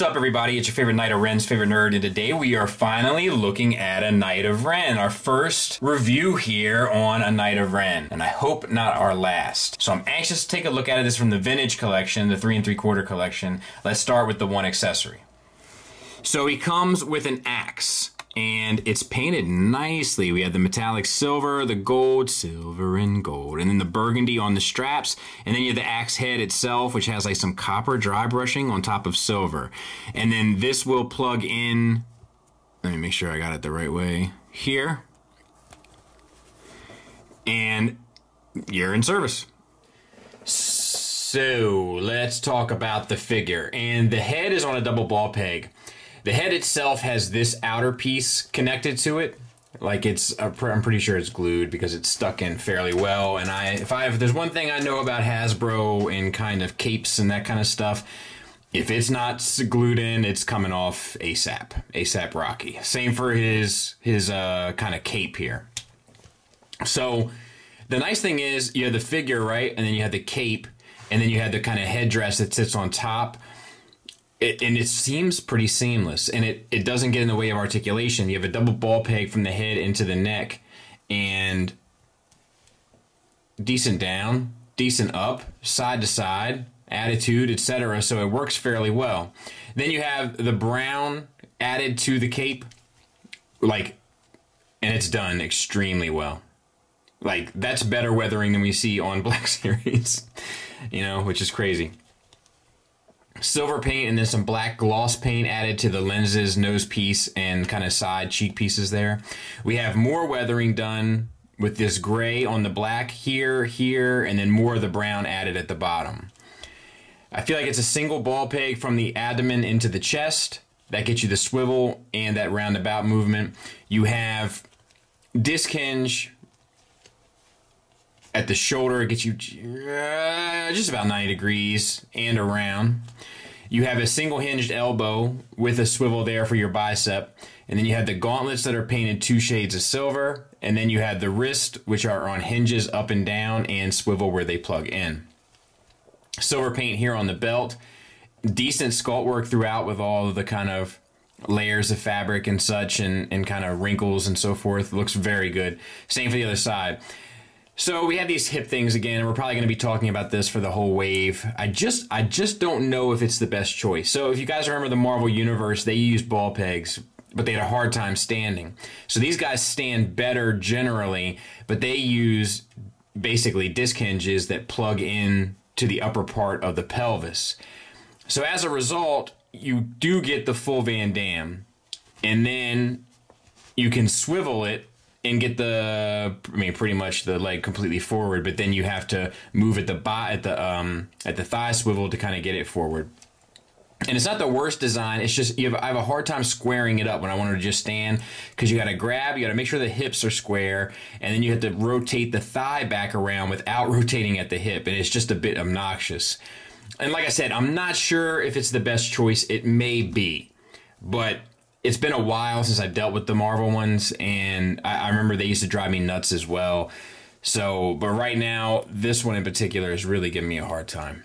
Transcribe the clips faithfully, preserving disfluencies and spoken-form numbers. What's up, everybody? It's your favorite Knight of Ren's favorite nerd, and today we are finally looking at A Knight of Ren, our first review here on A Knight of Ren, and I hope not our last. So I'm anxious to take a look at it. This is from the vintage collection, the three and three quarter collection. Let's start with the one accessory. So he comes with an axe, and it's painted nicely. We have the metallic silver, the gold, silver and gold, and then the burgundy on the straps, and then you have the axe head itself, which has like some copper dry brushing on top of silver. And then this will plug in, let me make sure I got it the right way here, and you're in service. So let's talk about the figure. And the head is on a double ball peg. The head itself has this outer piece connected to it. Like it's, I'm pretty sure it's glued because it's stuck in fairly well. And I, if I, if there's one thing I know about Hasbro and kind of capes and that kind of stuff, if it's not glued in, it's coming off ASAP, ASAP Rocky. Same for his, his uh, kind of cape here. So the nice thing is you have the figure, right? And then you have the cape, and then you have the kind of headdress that sits on top. It, and it seems pretty seamless, and it, it doesn't get in the way of articulation. You have a double ball peg from the head into the neck, and decent down, decent up, side to side, attitude, et cetera. So it works fairly well. Then you have the brown added to the cape, like, and it's done extremely well. Like, that's better weathering than we see on Black Series, you know, which is crazy. Silver paint, and then some black gloss paint added to the lenses, nose piece, and kind of side cheek pieces there. We have more weathering done with this gray on the black here, here, and then more of the brown added at the bottom. I feel like it's a single ball peg from the abdomen into the chest. That gets you the swivel and that roundabout movement. You have disc hinge at the shoulder. It gets you just about ninety degrees and around. You have a single hinged elbow with a swivel there for your bicep. And then you have the gauntlets that are painted two shades of silver. And then you have the wrist, which are on hinges up and down and swivel where they plug in. Silver paint here on the belt. Decent sculpt work throughout with all of the kind of layers of fabric and such, and, and kind of wrinkles and so forth. Looks very good. Same for the other side. So we have these hip things again, and we're probably going to be talking about this for the whole wave. I just I just don't know if it's the best choice. So if you guys remember the Marvel Universe, they used ball pegs, but they had a hard time standing. So these guys stand better generally, but they use basically disc hinges that plug in to the upper part of the pelvis. So as a result, you do get the full Van Damme, and then you can swivel it and get the, I mean, pretty much the leg completely forward, but then you have to move at the bi at the um at the thigh swivel to kind of get it forward. And it's not the worst design. It's just you have, I have a hard time squaring it up when I want her to just stand, because you got to grab, you got to make sure the hips are square, and then you have to rotate the thigh back around without rotating at the hip, and it's just a bit obnoxious. And like I said, I'm not sure if it's the best choice. It may be, but it's been a while since I dealt with the Marvel ones, and I, I remember they used to drive me nuts as well. So, but right now, this one in particular is really giving me a hard time.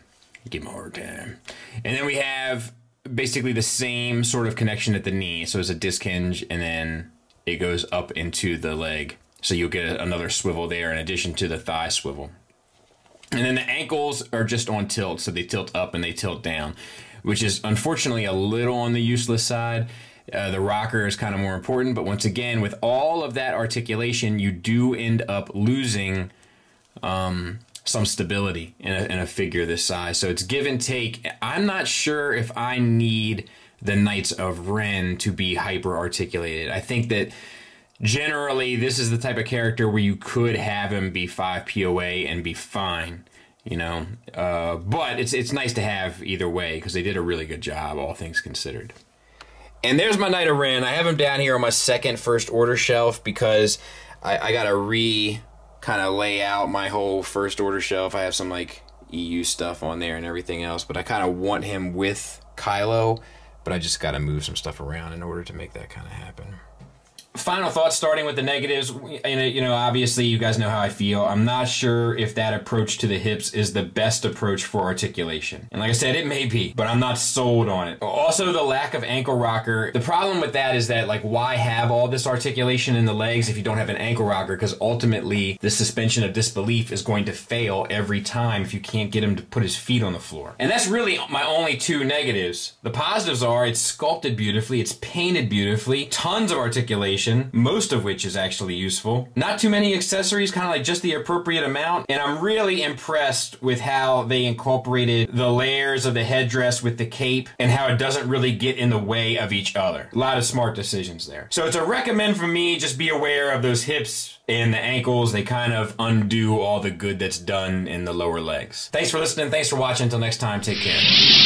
Give me a hard time. And then we have basically the same sort of connection at the knee. So it's a disc hinge, and then it goes up into the leg. So you'll get another swivel there in addition to the thigh swivel. And then the ankles are just on tilt. So they tilt up and they tilt down, which is unfortunately a little on the useless side. Uh, the rocker is kind of more important, but once again, with all of that articulation, you do end up losing um, some stability in a, in a figure this size. So it's give and take. I'm not sure if I need the Knights of Ren to be hyper articulated. I think that generally this is the type of character where you could have him be five P O A and be fine, you know, uh, but it's, it's nice to have either way, because they did a really good job, all things considered. And there's my Knight of Ren. I have him down here on my second First Order shelf, because I, I gotta re kind of lay out my whole First Order shelf. I have some like E U stuff on there and everything else, but I kind of want him with Kylo, but I just gotta move some stuff around in order to make that kind of happen. final thoughts, starting with the negatives. And, you know, obviously you guys know how I feel. I'm not sure if that approach to the hips is the best approach for articulation. And like I said, it may be, but I'm not sold on it. Also, the lack of ankle rocker. The problem with that is that, like, why have all this articulation in the legs if you don't have an ankle rocker? Because ultimately the suspension of disbelief is going to fail every time if you can't get him to put his feet on the floor. And that's really my only two negatives. The positives are it's sculpted beautifully, it's painted beautifully, tons of articulation, most of which is actually useful. Not too many accessories, kind of like just the appropriate amount. And I'm really impressed with how they incorporated the layers of the headdress with the cape and how it doesn't really get in the way of each other. A lot of smart decisions there. So it's a recommend from me. Just be aware of those hips and the ankles. They kind of undo all the good that's done in the lower legs. Thanks for listening. Thanks for watching. Until next time, take care.